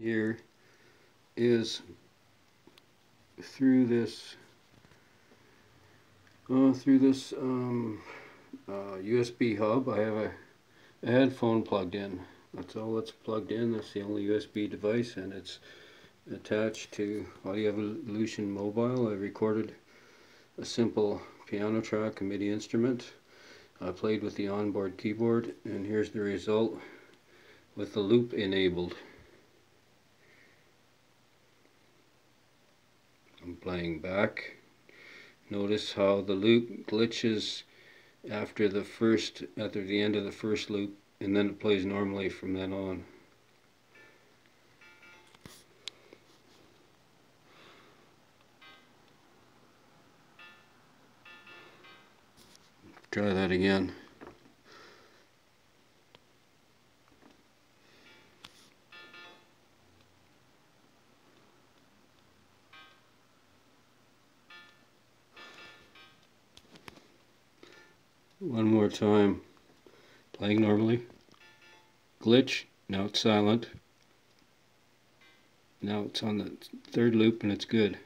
Here is through this USB hub. I have a headphone plugged in. That's all that's plugged in. That's the only USB device, and it's attached to Audio Evolution Mobile. I recorded a simple piano track, a MIDI instrument. I played with the onboard keyboard, and here's the result with the loop enabled. I'm playing back. Notice how the loop glitches after the end of the first loop, and then it plays normally from then on. Try that again. One more time, playing normally, glitch, now it's silent, now it's on the third loop and it's good.